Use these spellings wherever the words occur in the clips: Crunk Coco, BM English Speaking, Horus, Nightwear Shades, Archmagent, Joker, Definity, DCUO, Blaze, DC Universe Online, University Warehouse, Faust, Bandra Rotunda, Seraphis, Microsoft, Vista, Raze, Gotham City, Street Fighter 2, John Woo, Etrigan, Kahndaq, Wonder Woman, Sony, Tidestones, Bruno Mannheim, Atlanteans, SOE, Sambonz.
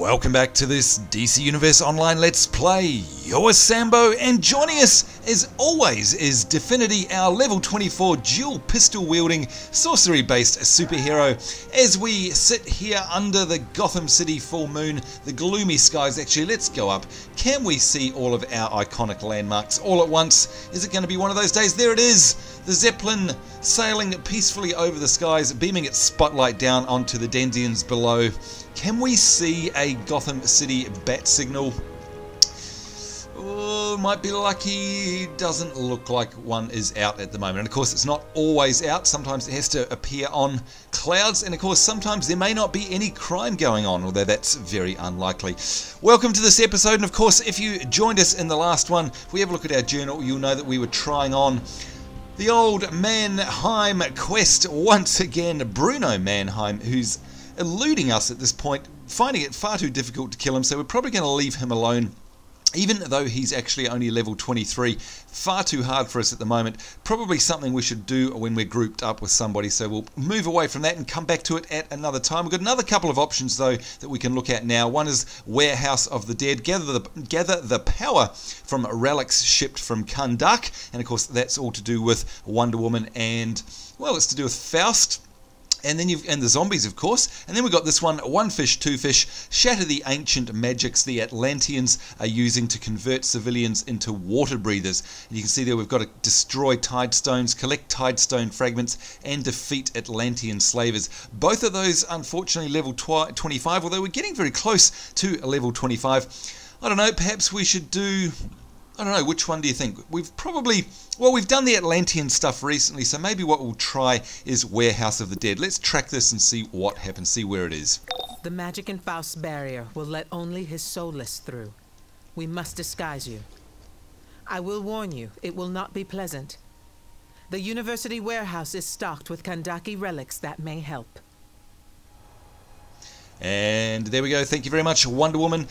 Welcome back to this DC Universe Online Let's Play. You're Sambo, and joining us, as always, is Definity, our level 24 dual pistol-wielding, sorcery-based superhero. As we sit here under the Gotham City full moon, the gloomy skies, actually, let's go up. Can we see all of our iconic landmarks all at once? Is it going to be one of those days? There it is! The Zeppelin sailing peacefully over the skies, beaming its spotlight down onto the Atlanteans below. Can we see a Gotham City bat signal? Oh, might be lucky. Doesn't look like one is out at the moment. And of course, it's not always out. Sometimes it has to appear on clouds. And of course, sometimes there may not be any crime going on, although that's very unlikely. Welcome to this episode. And of course, if you joined us in the last one, if we have a look at our journal, you'll know that we were trying on the old Mannheim quest once again. Bruno Mannheim, who's eluding us at this point, finding it far too difficult to kill him, so we're probably going to leave him alone, even though he's actually only level 23. Far too hard for us at the moment. Probably something we should do when we're grouped up with somebody, so we'll move away from that and come back to it at another time. We've got another couple of options, though, that we can look at now. One is Warehouse of the Dead. Gather the power from relics shipped from Kahndaq, and of course that's all to do with Wonder Woman and, well, it's to do with Faust. And then the zombies, of course. And then we've got this one, One Fish, Two Fish. Shatter the ancient magics the Atlanteans are using to convert civilians into water breathers. And you can see there we've got to destroy Tidestones, collect Tidestone fragments, and defeat Atlantean slavers. Both of those, unfortunately, level 25, although we're getting very close to level 25. I don't know, perhaps we should do... I don't know, which one do you think? We've probably, well, we've done the Atlantean stuff recently, so maybe what we'll try is Warehouse of the Dead. Let's track this and see what happens, see where it is. The magic in Faust's barrier will let only his soulless through. We must disguise you. I will warn you, it will not be pleasant. The University Warehouse is stocked with Kahndaq relics that may help. And there we go. Thank you very much, Wonder Woman.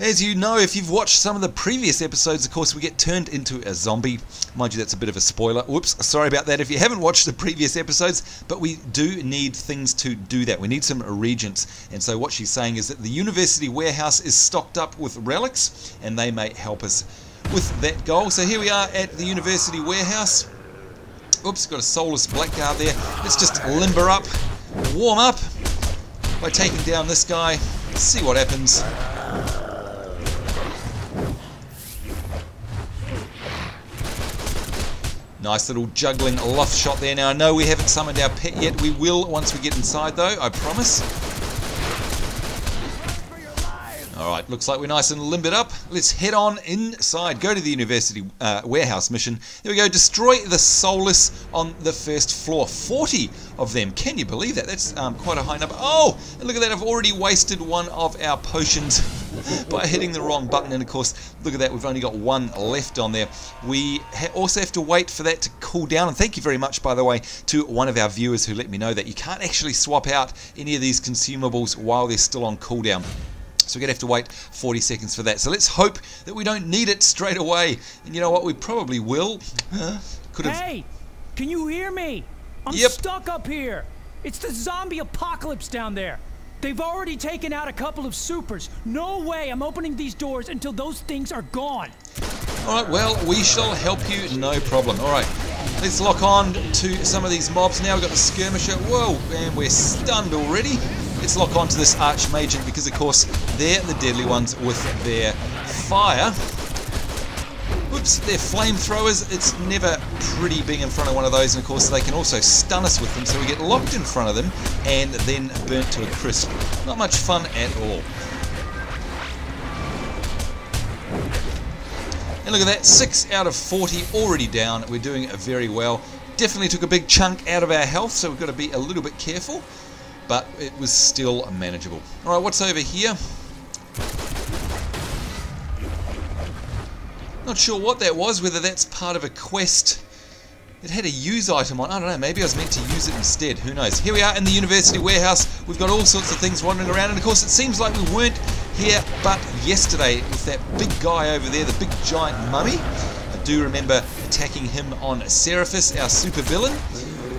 As you know, if you've watched some of the previous episodes, of course, we get turned into a zombie. Mind you, that's a bit of a spoiler. Whoops, sorry about that if you haven't watched the previous episodes, but we do need things to do that. We need some regents. And so what she's saying is that the University Warehouse is stocked up with relics, and they may help us with that goal. So here we are at the University Warehouse. Oops, got a soulless blackguard there. Let's just limber up, warm up by taking down this guy. Let's see what happens. Nice little juggling loft shot there. Now, I know we haven't summoned our pet yet. We will once we get inside, though, I promise. All right, looks like we're nice and limbered up. Let's head on inside. Go to the University Warehouse mission. There we go. Destroy the soulless on the first floor. 40 of them. Can you believe that? That's quite a high number. Oh, and look at that. I've already wasted one of our potions by hitting the wrong button, and of course, look at that, we've only got one left on there. We also have to wait for that to cool down, and thank you very much, by the way, to one of our viewers who let me know that you can't actually swap out any of these consumables while they're still on cooldown. So we're going to have to wait 40 seconds for that. So let's hope that we don't need it straight away. And you know what, we probably will. Hey, can you hear me? I'm stuck up here. It's the zombie apocalypse down there. They've already taken out a couple of supers. No way I'm opening these doors until those things are gone. All right, well, we shall help you, no problem. All right, let's lock on to some of these mobs now. We've got the skirmisher. Whoa, and we're stunned already. Let's lock on to this archmage because, of course, they're the deadly ones with their fire. Oops, they're flamethrowers. It's never pretty being in front of one of those. And, of course, they can also stun us with them. So we get locked in front of them and then burnt to a crisp. Not much fun at all. And look at that. 6 out of 40 already down. We're doing very well. Definitely took a big chunk out of our health. So we've got to be a little bit careful. But it was still manageable. All right, what's over here? Not sure what that was, whether that's part of a quest. It had a use item on. I don't know, maybe I was meant to use it instead. Who knows? Here we are in the University Warehouse. We've got all sorts of things wandering around. And of course, it seems like we weren't here but yesterday with that big guy over there, the big giant mummy. I do remember attacking him on Seraphis, our super villain.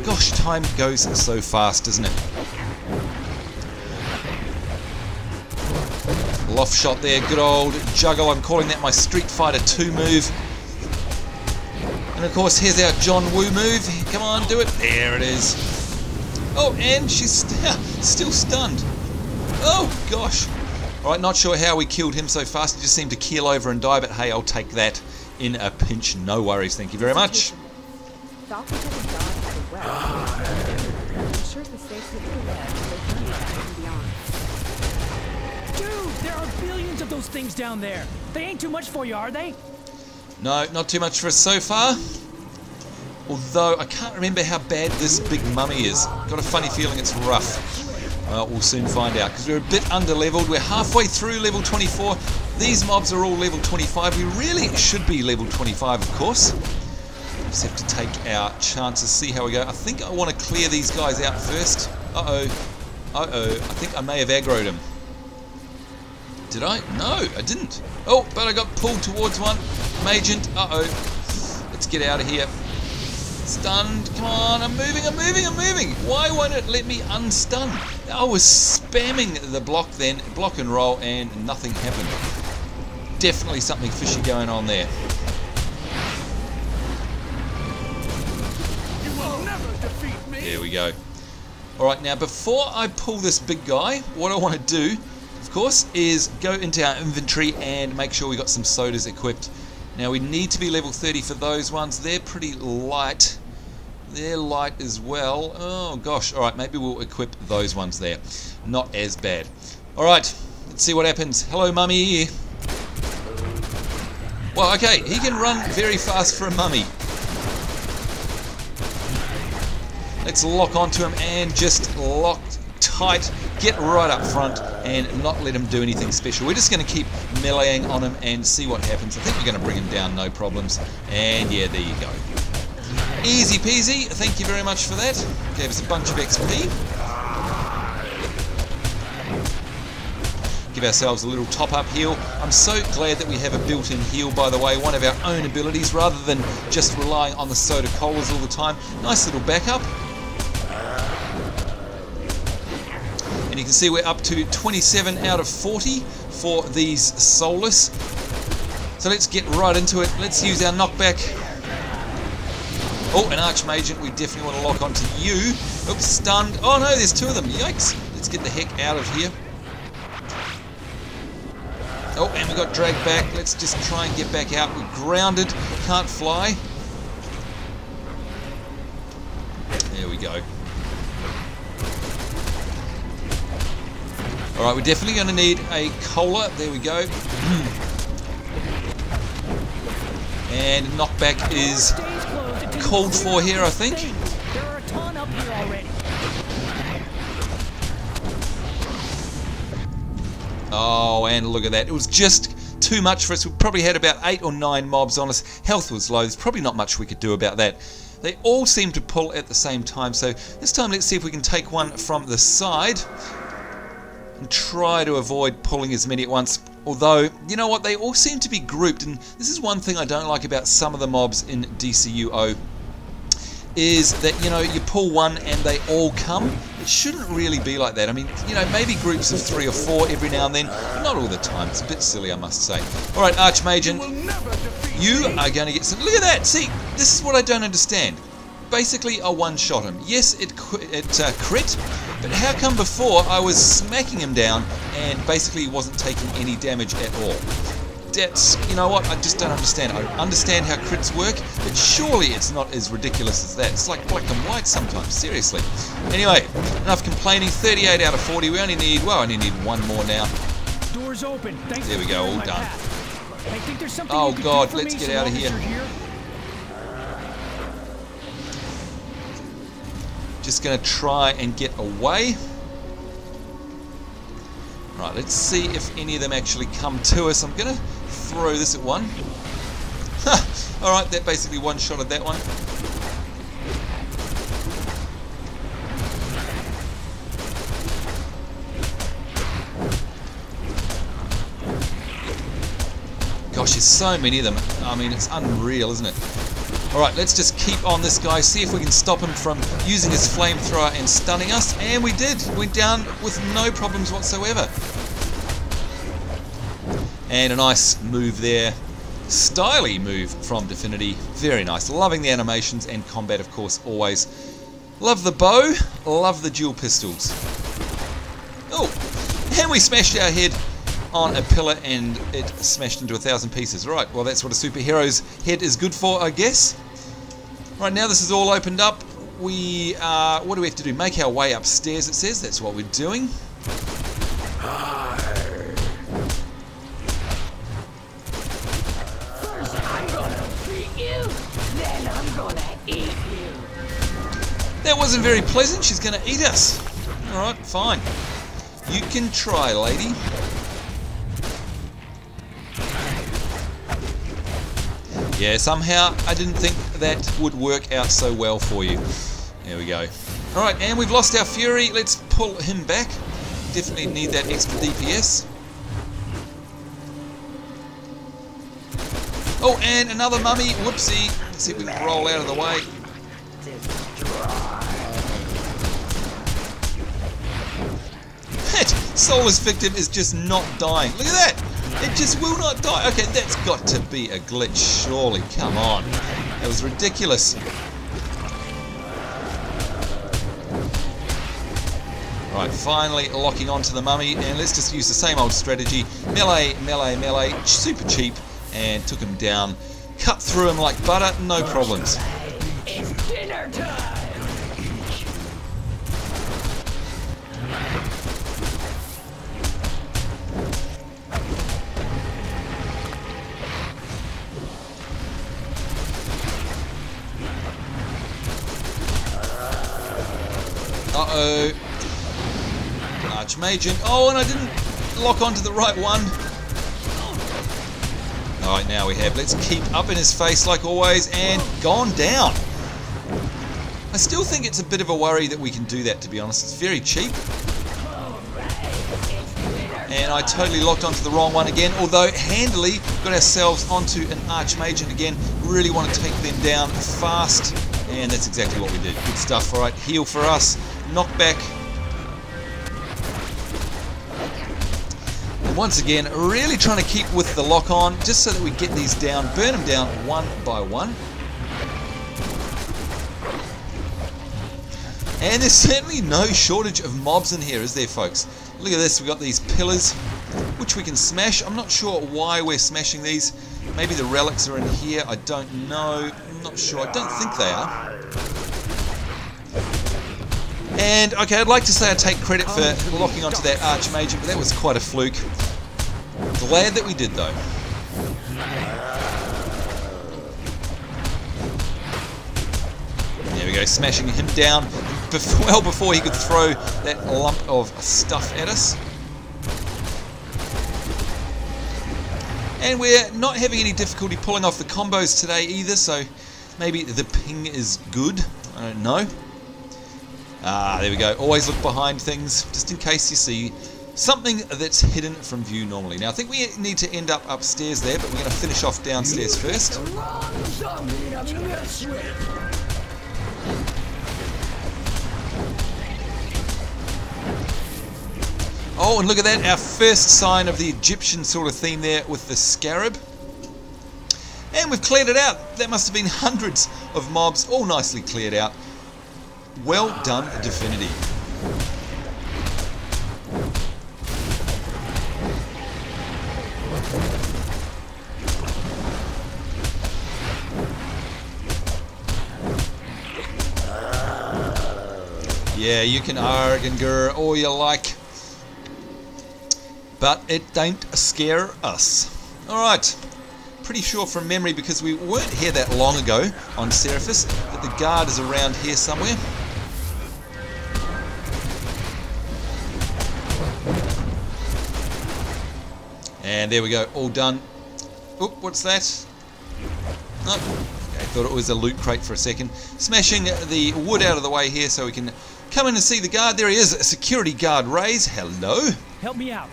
Gosh, time goes so fast, doesn't it? Loft shot there, good old juggle. I'm calling that my Street Fighter 2 move. And of course, here's our John Woo move. Come on, do it. There it is. Oh, and she's still stunned. Oh, gosh. All right, not sure how we killed him so fast. He just seemed to keel over and die, but hey, I'll take that in a pinch. No worries. Thank you very much. Of those things down there. They ain't too much for you, are they? No, not too much for us so far. Although, I can't remember how bad this big mummy is. Got a funny feeling it's rough. We'll soon find out, because we're a bit under-leveled. We're halfway through level 24. These mobs are all level 25. We really should be level 25, of course. We just have to take our chances, see how we go. I think I want to clear these guys out first. I think I may have aggroed him. Did I? No, I didn't. Oh, but I got pulled towards one. Magent, uh-oh. Let's get out of here. Stunned, come on, I'm moving. Why won't it let me unstun? I was spamming the block then, block and roll, and nothing happened. Definitely something fishy going on there. You will never defeat me. There we go. All right, now before I pull this big guy, what I want to do, course, is go into our inventory and make sure we got some sodas equipped. Now we need to be level 30 for those ones. They're pretty light. They're light as well. Oh gosh. All right, maybe we'll equip those ones there. Not as bad. All right, let's see what happens. Hello, mummy. Well, okay, he can run very fast for a mummy. Let's lock onto him and just lock tight. Get right up front and not let him do anything special. We're just going to keep meleeing on him and see what happens. I think we're going to bring him down, no problems. And yeah, there you go. Easy peasy. Thank you very much for that. Gave us a bunch of XP. Give ourselves a little top-up heal. I'm so glad that we have a built-in heal, by the way. One of our own abilities, rather than just relying on the soda colas all the time. Nice little backup. And you can see we're up to 27 out of 40 for these soulless. So let's get right into it. Let's use our knockback. Oh, an Archmagent. We definitely want to lock onto you. Oops, stunned. Oh no, there's two of them. Yikes. Let's get the heck out of here. Oh, and we got dragged back. Let's just try and get back out. We're grounded. Can't fly. There we go. Alright, we're definitely going to need a cola. There we go. And knockback is called for here, I think. Oh, and look at that. It was just too much for us. We probably had about 8 or 9 mobs on us. Health was low. There's probably not much we could do about that. They all seem to pull at the same time. So this time, let's see if we can take one from the side. And try to avoid pulling as many at once. Although, you know what, they all seem to be grouped, and this is one thing I don't like about some of the mobs in DCUO, is that, you know, you pull one and they all come. It shouldn't really be like that. I mean, you know, maybe groups of 3 or 4 every now and then, but not all the time. It's a bit silly, I must say. All right, Archmagent, you are going to get some... Look at that! See, this is what I don't understand. Basically, I one-shot him. Yes, it crit, but how come before I was smacking him down and basically wasn't taking any damage at all? That's, you know what, I just don't understand. I understand how crits work, but surely it's not as ridiculous as that. It's like black and white sometimes, seriously. Anyway, enough complaining. 38 out of 40. We only need, well, I only need one more now. Doors open. Thanks. There we go, all done. I think there's something you can do for me, let's get out of here. Just going to try and get away. Right, let's see if any of them actually come to us. I'm going to throw this at one. All right, that basically one-shotted that one. Gosh, there's so many of them. I mean, it's unreal, isn't it? Alright, let's just keep on this guy, see if we can stop him from using his flamethrower and stunning us. And we did. Went down with no problems whatsoever. And a nice move there. Styly move from Definity. Very nice. Loving the animations and combat, of course, always. Love the bow. Love the dual pistols. Oh, and we smashed our head on a pillar and it smashed into 1,000 pieces. Right, well, that's what a superhero's head is good for, I guess. Right, now this is all opened up. We are... what do we have to do? Make our way upstairs, it says. That's what we're doing. That wasn't very pleasant. She's going to eat us. All right, fine. You can try, lady. Yeah, somehow I didn't think that would work out so well for you. There we go. All right, and we've lost our fury. Let's pull him back. Definitely need that extra DPS. Oh, and another mummy. Whoopsie. Let's see if we can roll out of the way. That soulless victim is just not dying. Look at that. It just will not die. Okay, that's got to be a glitch, surely. Come on. That was ridiculous. Right, finally locking onto the mummy. And let's just use the same old strategy. Melee, melee, melee. Super cheap. And took him down. Cut through him like butter. No problems. It's dinner time. Archmagent. Oh, and I didn't lock onto the right one. All right, now we have. Let's keep up in his face like always, and gone down. I still think it's a bit of a worry that we can do that, to be honest. It's very cheap. And I totally locked onto the wrong one again, although handily got ourselves onto an Archmagent again. Really want to take them down fast, and that's exactly what we did. Good stuff. All right, heal for us. Knock back. And once again, really trying to keep with the lock on, just so that we get these down, burn them down one by one. And there's certainly no shortage of mobs in here, is there, folks? Look at this, we've got these pillars, which we can smash. I'm not sure why we're smashing these. Maybe the relics are in here, I don't know. I'm not sure, I don't think they are. And, okay, I'd like to say I take credit for locking onto that Archmage, but that was quite a fluke. Glad that we did, though. There we go, smashing him down well before he could throw that lump of stuff at us. And we're not having any difficulty pulling off the combos today either, so maybe the ping is good. I don't know. Ah, there we go. Always look behind things, just in case you see something that's hidden from view normally. Now, I think we need to end up upstairs there, but we're going to finish off downstairs first. Oh, and look at that. Our first sign of the Egyptian sort of theme there with the scarab. And we've cleared it out. That must have been hundreds of mobs, all nicely cleared out. Well done, Definity. Yeah, you can arg and grr all you like, but it don't scare us. All right. Pretty sure from memory, because we weren't here that long ago on Seraphis, that the guard is around here somewhere. And there we go, all done. Oop, what's that? Oh, okay, I thought it was a loot crate for a second. Smashing the wood out of the way here so we can come in and see the guard. There he is, a security guard, Raze. Hello. Help me out.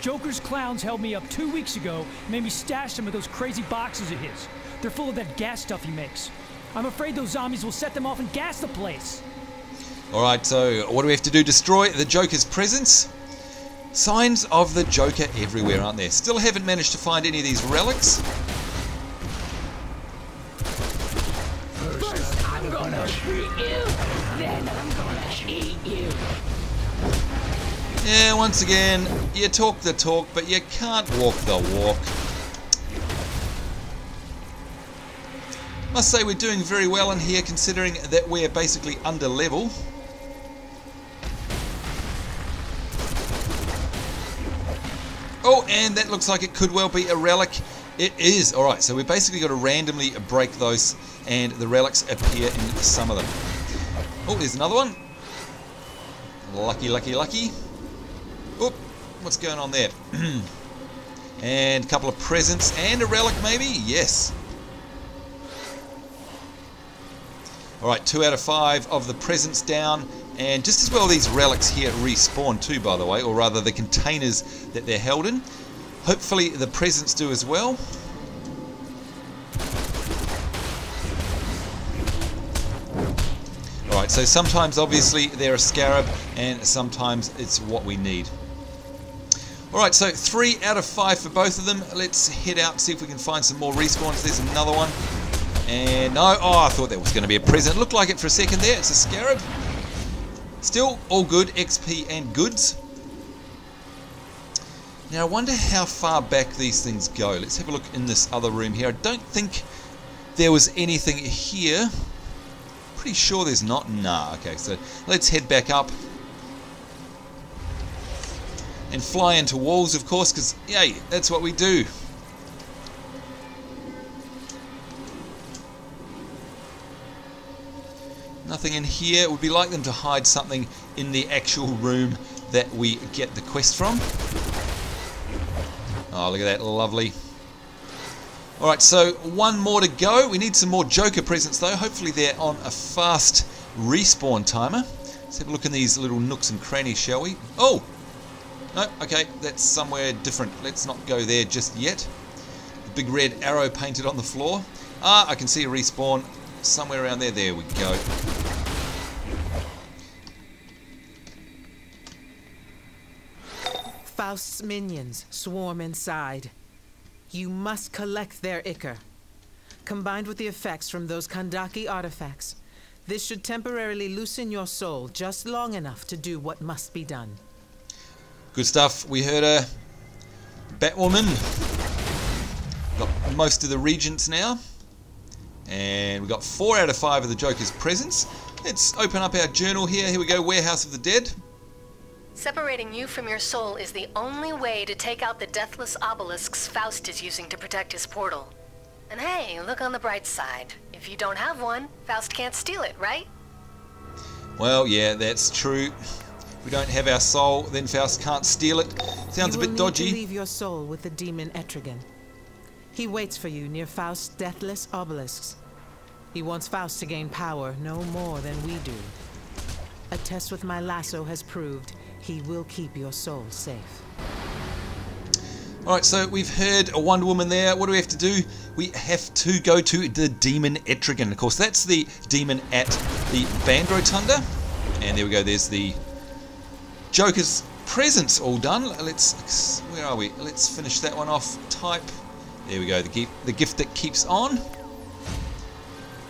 Joker's clowns held me up 2 weeks ago and made me stash them with those crazy boxes of his. They're full of that gas stuff he makes. I'm afraid those zombies will set them off and gas the place. All right, so what do we have to do? Destroy the Joker's presence. Signs of the Joker everywhere, aren't there? Still haven't managed to find any of these relics. First I'm gonna shoot you, then I'm gonna eat you. Yeah, once again, you talk the talk, but you can't walk the walk. Must say we're doing very well in here, considering that we're basically under level. Oh, and that looks like it could well be a relic. It is. All right, so we basically got to randomly break those, and the relics appear in some of them. Oh, there's another one. Lucky, lucky, lucky. Oh, what's going on there? And a couple of presents and a relic, maybe? Yes. All right, 2 out of 5 of the presents down, and just as well these relics here respawn too, by the way, or rather the containers that they're held in. Hopefully the presents do as well. All right, so sometimes obviously they're a scarab, and sometimes it's what we need. All right, so 3 out of 5 for both of them. Let's head out, see if we can find some more respawns. There's another one. And no, oh, I thought that was going to be a present. Looked like it for a second there. It's a scarab. Still all good, XP and goods. Now, I wonder how far back these things go. Let's have a look in this other room here. I don't think there was anything here. Pretty sure there's not. Nah, okay, so let's head back up. And fly into walls, of course, because, yay, that's what we do. Nothing in here. It would be like them to hide something in the actual room that we get the quest from. Oh, look at that. Lovely. All right, so one more to go. We need some more Joker presents, though. Hopefully they're on a fast respawn timer. Let's have a look in these little nooks and crannies, shall we? Oh! No, okay. That's somewhere different. Let's not go there just yet. The big red arrow painted on the floor. Ah, I can see a respawn. Somewhere around there. There we go. Faust's minions swarm inside. You must collect their ichor. Combined with the effects from those Kahndaq artifacts, this should temporarily loosen your soul just long enough to do what must be done. Good stuff. We heard a Batwoman. Got most of the regents now. And we got 4 out of 5 of the Joker's presents. Let's open up our journal here. Here we go, Warehouse of the Dead. Separating you from your soul is the only way to take out the deathless obelisks Faust is using to protect his portal. And hey, look on the bright side. If you don't have one, Faust can't steal it, right? Well, yeah, that's true. If we don't have our soul, then Faust can't steal it. Sounds a bit dodgy. You will need to leave your soul with the demon Etrigan. He waits for you near Faust's deathless obelisks. He wants Faust to gain power no more than we do. A test with my lasso has proved he will keep your soul safe. All right, so we've heard a Wonder Woman there. What do we have to do? We have to go to the demon Etrigan. Of course, that's the demon at the Bandra Rotunda. And there we go. There's the Joker's presents all done. Let's, where are we? Let's finish that one off. Type. There we go, the gift that keeps on.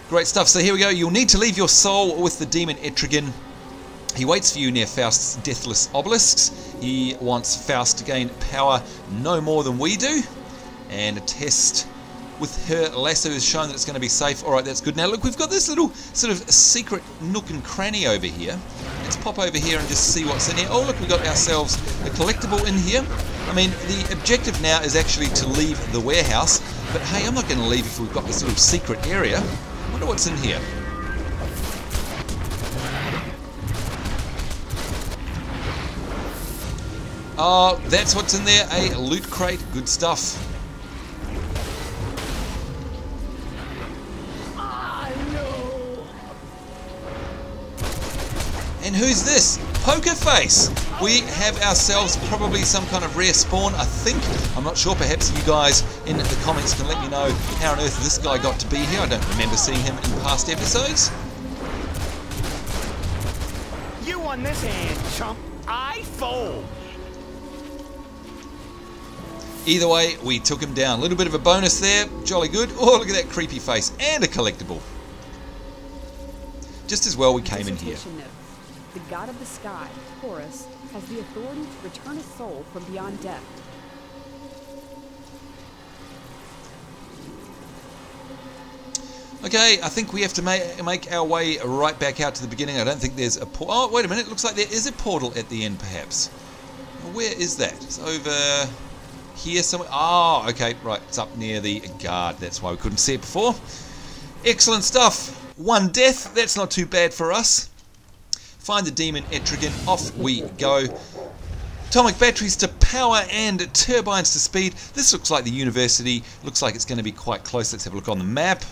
Great stuff. So here we go. You'll need to leave your soul with the demon Etrigan. He waits for you near Faust's deathless obelisks. He wants Faust to gain power no more than we do. And a test with her lasso has shown that it's going to be safe. All right, that's good. Now, look, we've got this little sort of secret nook and cranny over here. Let's pop over here and just see what's in here. Oh, look, we've got ourselves a collectible in here. I mean, the objective now is actually to leave the warehouse, but hey, I'm not going to leave if we've got this little secret area. I wonder what's in here. Oh, that's what's in there, a loot crate. Good stuff. And who's this? Poker Face! We have ourselves probably some kind of rare spawn, I think. I'm not sure. Perhaps you guys in the comments can let me know how on earth this guy got to be here. I don't remember seeing him in past episodes. You won this hand, chump. I fold. Either way, we took him down. A little bit of a bonus there. Jolly good. Oh, look at that creepy face. And a collectible. Just as well we came in here. Note. The god of the sky, Horus, has the authority to return a soul from beyond death. Okay, I think we have to make our way right back out to the beginning. I don't think there's a portal. Oh, wait a minute. It looks like there is a portal at the end, perhaps. Where is that? It's over... here somewhere. Oh, okay, right. It's up near the guard. That's why we couldn't see it before. Excellent stuff. One death. That's not too bad for us. Find the demon Etrigan. Off we go. Atomic batteries to power and turbines to speed. This looks like the university. Looks like it's going to be quite close. Let's have a look on the map.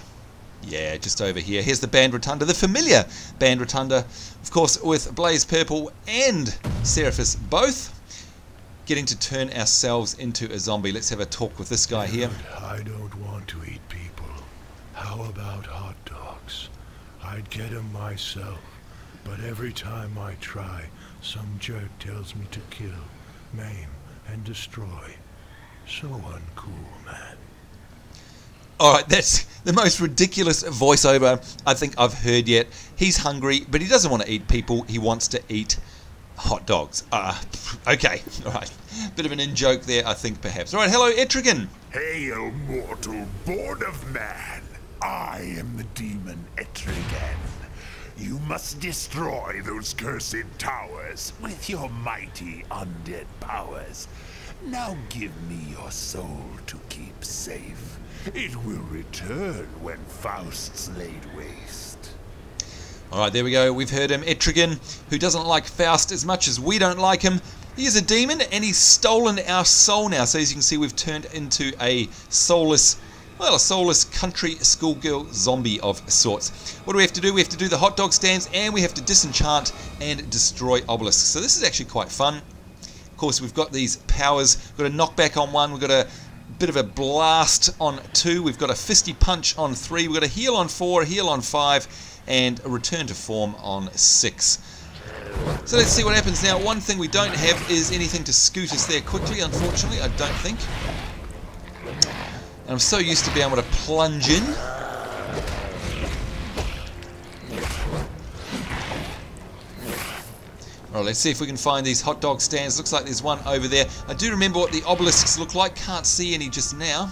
Yeah, just over here. Here's the Bandra Rotunda, the familiar Bandra Rotunda. Of course, with Blaze Purple and Seraphis both. Getting to turn ourselves into a zombie. Let's have a talk with this guy here. I don't want to eat people. How about hot dogs? I'd get them myself, but every time I try, some jerk tells me to kill, maim, and destroy. So uncool, man. Alright, that's the most ridiculous voiceover I think I've heard yet. He's hungry, but he doesn't want to eat people. He wants to eat hot dogs. Okay. All right. Bit of an in-joke there, I think, perhaps. All right, hello, Etrigan. Hail, mortal, born of man. I am the demon Etrigan. You must destroy those cursed towers with your mighty undead powers. Now give me your soul to keep safe. It will return when Faust's laid waste. Alright, there we go. We've heard him. Etrigan, who doesn't like Faust as much as we don't like him. He is a demon, and he's stolen our soul now. So as you can see, we've turned into a soulless, well, a soulless country schoolgirl zombie of sorts. What do we have to do? We have to do the hot dog stands, and we have to disenchant and destroy obelisks. So this is actually quite fun. Of course, we've got these powers. We've got a knockback on one. We've got a bit of a blast on two. We've got a fisty punch on three. We've got a heal on four, a heal on five, and a return to form on 6. So let's see what happens now. One thing we don't have is anything to scoot us there quickly, unfortunately, I don't think. And I'm so used to being able to plunge in. Alright, let's see if we can find these hot dog stands. Looks like there's one over there. I do remember what the obelisks look like. Can't see any just now.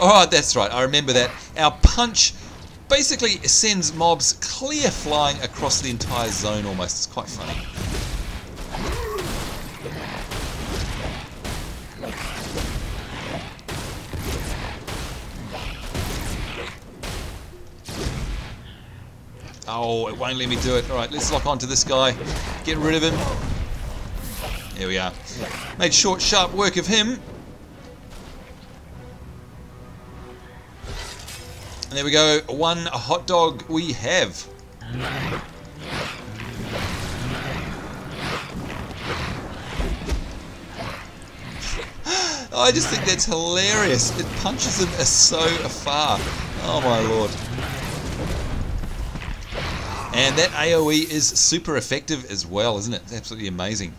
Oh, that's right. I remember that. Our punch basically sends mobs clear flying across the entire zone almost. It's quite funny. Oh, it won't let me do it. All right, let's lock onto this guy. Get rid of him. There we are. Made short, sharp work of him. And there we go, one hot dog we have. I just think that's hilarious. It punches him so far. Oh my lord. And that AoE is super effective as well, isn't it? It's absolutely amazing.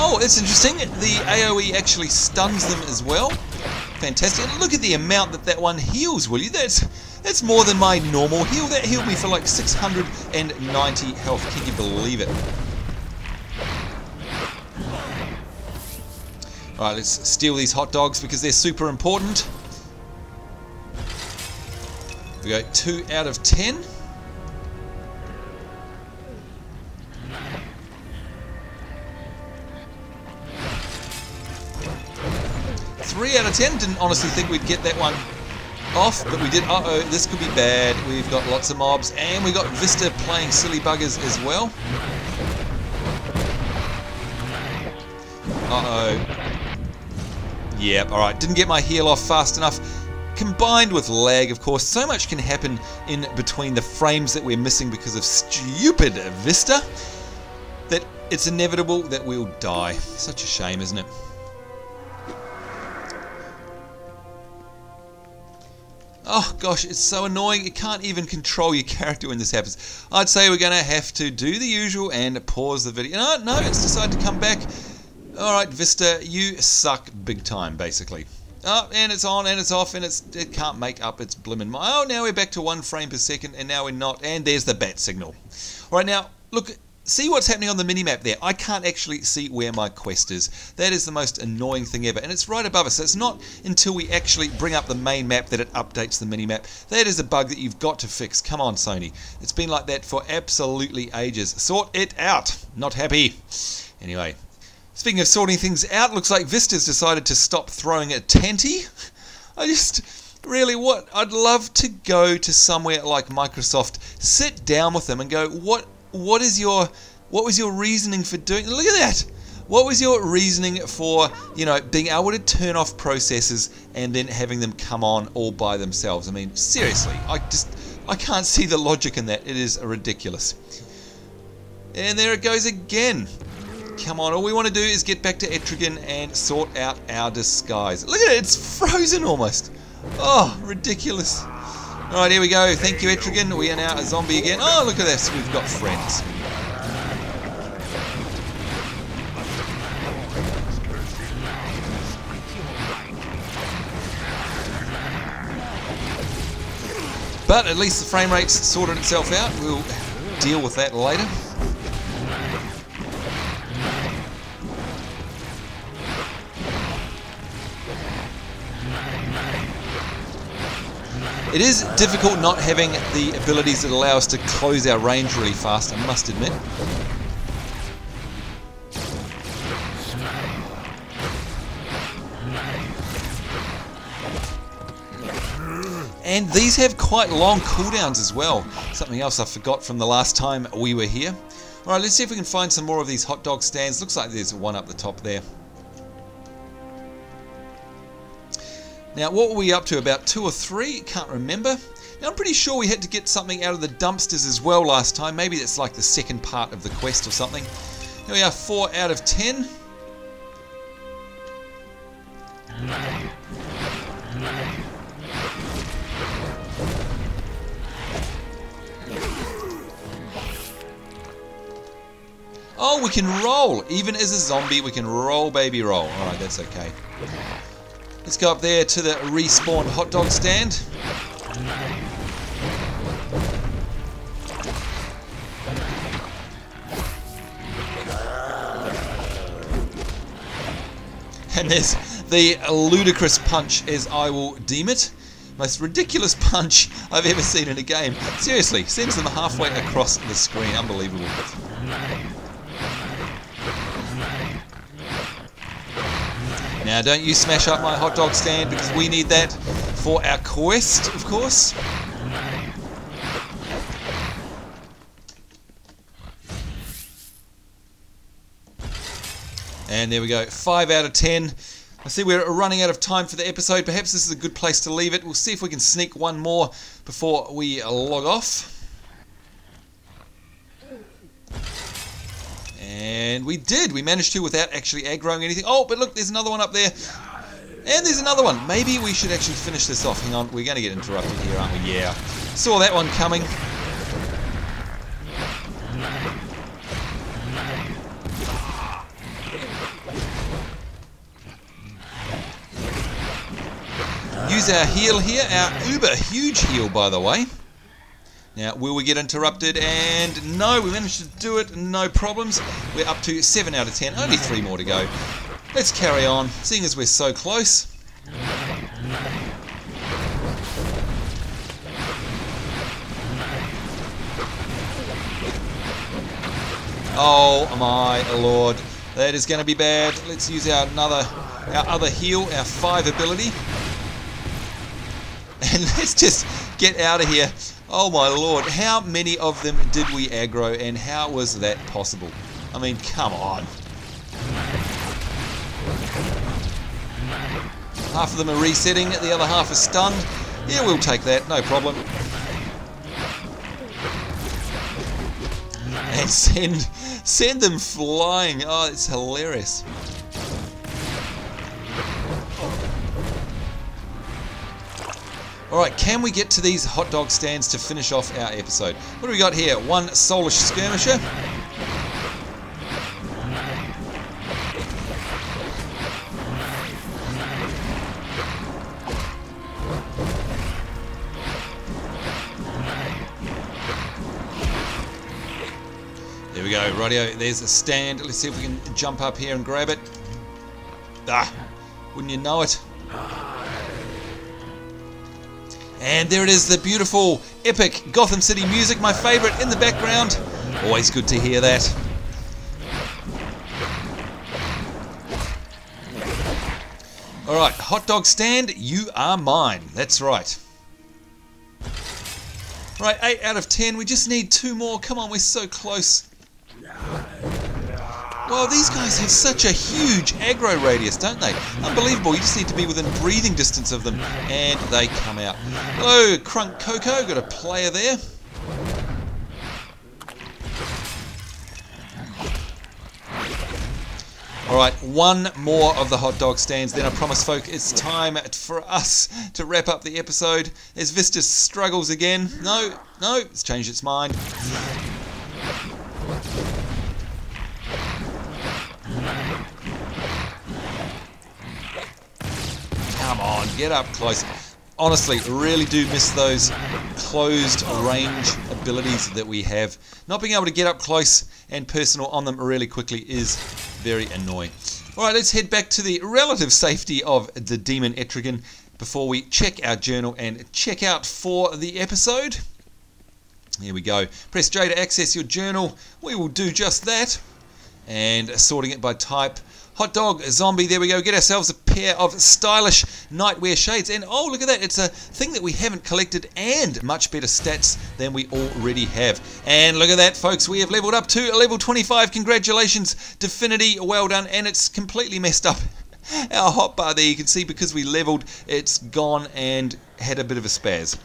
Oh, it's interesting. The AoE actually stuns them as well. Fantastic. And look at the amount that that one heals, will you? That's more than my normal heal. That healed me for like 690 health. Can you believe it? Alright, let's steal these hot dogs because they're super important. We go 2 out of 10. Didn't honestly think we'd get that one off, but we did. Uh-oh, this could be bad. We've got lots of mobs, and we got Vista playing silly buggers as well. Uh-oh. Yep, alright. Didn't get my heal off fast enough. Combined with lag, of course. So much can happen in between the frames that we're missing because of stupid Vista that It's inevitable that we'll die. Such a shame, isn't it? Oh gosh, it's so annoying. You can't even control your character when this happens. I'd say we're going to have to do the usual and pause the video. No, it's decided to come back. Alright, Vista, you suck big time, basically. Oh, and it's on and it's off and it can't make up its blimmin' mind. Oh, now we're back to 1 frame per second and now we're not. And there's the bat signal. Alright, now, look, see what's happening on the minimap there. I can't actually see where my quest is. That is the most annoying thing ever. And it's right above us. So it's not until we actually bring up the main map that it updates the minimap. That is a bug that you've got to fix. Come on, Sony. It's been like that for absolutely ages. Sort it out. Not happy. Anyway, speaking of sorting things out, looks like Vista's decided to stop throwing a tanty. Really, what? I'd love to go to somewhere like Microsoft, sit down with them and go, what was your reasoning for doing? Look at that. What was your reasoning for, you know, being able to turn off processes and then having them come on all by themselves? I mean, seriously, I can't see the logic in that. It is ridiculous. And there it goes again. Come on, all we want to do is get back to Etrigan and sort out our disguise. Look at it, it's frozen almost. Oh, ridiculous. Alright, here we go. Thank you, Etrigan. We are now a zombie again. Oh, look at this. We've got friends. But at least the frame rate's sorted itself out. We'll deal with that later. It is difficult not having the abilities that allow us to close our range really fast, I must admit. And these have quite long cooldowns as well. Something else I forgot from the last time we were here. Alright, let's see if we can find some more of these hot dog stands. Looks like there's one up the top there. Now, what were we up to? About 2 or 3? Can't remember. Now, I'm pretty sure we had to get something out of the dumpsters as well last time. Maybe that's like the second part of the quest or something. Here we are, 4 out of 10. Oh, we can roll. Even as a zombie, we can roll, baby, roll. Alright, that's okay. Let's go up there to the respawned hot dog stand. And there's the ludicrous punch, as I will deem it. Most ridiculous punch I've ever seen in a game. Seriously, sends them halfway across the screen. Unbelievable. Now, don't you smash up my hot dog stand, because we need that for our quest, of course. And there we go, 5 out of 10. I see we're running out of time for the episode. Perhaps this is a good place to leave it. We'll see if we can sneak one more before we log off. And we did. We managed to without actually aggroing anything. Oh, but look, there's another one up there. And there's another one. Maybe we should actually finish this off. Hang on, we're going to get interrupted here, aren't we? Yeah. Saw that one coming. Use our heal here. Our uber huge heal, by the way. Now, will we get interrupted? And no, we managed to do it, no problems. We're up to 7 out of 10, only 3 more to go. Let's carry on, seeing as we're so close. Oh my lord, that is going to be bad. Let's use our other heal, our 5 ability. And let's just get out of here. Oh my lord, how many of them did we aggro and how was that possible? I mean, come on. Half of them are resetting, the other half are stunned. Yeah, we'll take that, no problem. And send Send them flying. Oh, it's hilarious. Alright, can we get to these hot dog stands to finish off our episode? What do we got here? One soulish skirmisher. There we go, rightio, there's a stand. Let's see if we can jump up here and grab it. Ah, wouldn't you know it? And there it is, the beautiful, epic Gotham City music, my favourite, in the background. Always good to hear that. Alright, hot dog stand, you are mine. That's right. Right, 8 out of 10. We just need 2 more. Come on, we're so close. Well, these guys have such a huge aggro radius, don't they? Unbelievable, you just need to be within breathing distance of them, and they come out. Hello, Crunk Coco, got a player there. Alright, one more of the hot dog stands, then I promise, folk, it's time for us to wrap up the episode. As Vista struggles again. No, it's changed its mind. Come on, get up close. Honestly, really do miss those closed range abilities that we have. Not being able to get up close and personal on them really quickly is very annoying. Alright, let's head back to the relative safety of the Demon Etrigan before we check our journal and check out for the episode. Here we go. Press J to access your journal. We will do just that. And sorting it by type. Hot dog, zombie, there we go. Get ourselves a pair of stylish Nightwear Shades. And oh, look at that. It's a thing that we haven't collected and much better stats than we already have. And look at that, folks. We have leveled up to level 25. Congratulations, Definity. Well done. And it's completely messed up our hotbar there. You can see because we leveled, it's gone and had a bit of a spaz.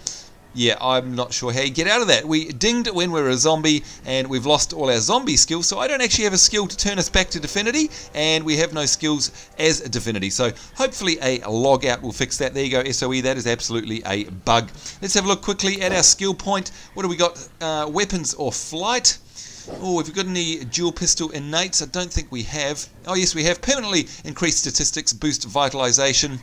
Yeah, I'm not sure how you get out of that. We dinged when we were a zombie, and we've lost all our zombie skills, so I don't actually have a skill to turn us back to Definity, and we have no skills as a Definity. So hopefully a log out will fix that. There you go, SOE, that is absolutely a bug. Let's have a look quickly at our skill point. What do we got? Weapons or flight? Oh, have we got any dual pistol innates? I don't think we have. Oh yes, we have. Permanently increased statistics, boost vitalization.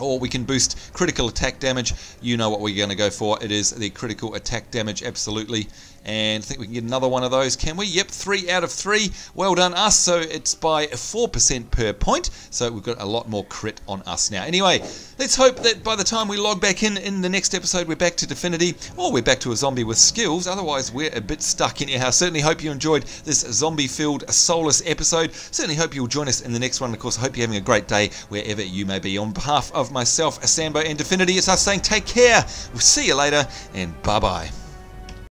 Or we can boost critical attack damage. You know what we're going to go for. It is the critical attack damage, absolutely. And I think we can get another one of those, can we? Yep, 3 out of 3. Well done us. So it's by 4% per point. So we've got a lot more crit on us now. Anyway, let's hope that by the time we log back in the next episode, we're back to Definity. Or we're back to a zombie with skills. Otherwise, we're a bit stuck in here. I certainly hope you enjoyed this zombie-filled, soulless episode. Certainly hope you'll join us in the next one. Of course, I hope you're having a great day wherever you may be. On behalf of myself, Sambo, and Definity, it's us saying take care. We'll see you later, and bye-bye.